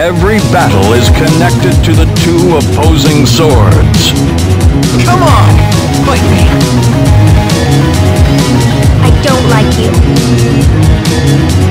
Every battle is connected to the two opposing swords. Come on, fight me. I don't like you.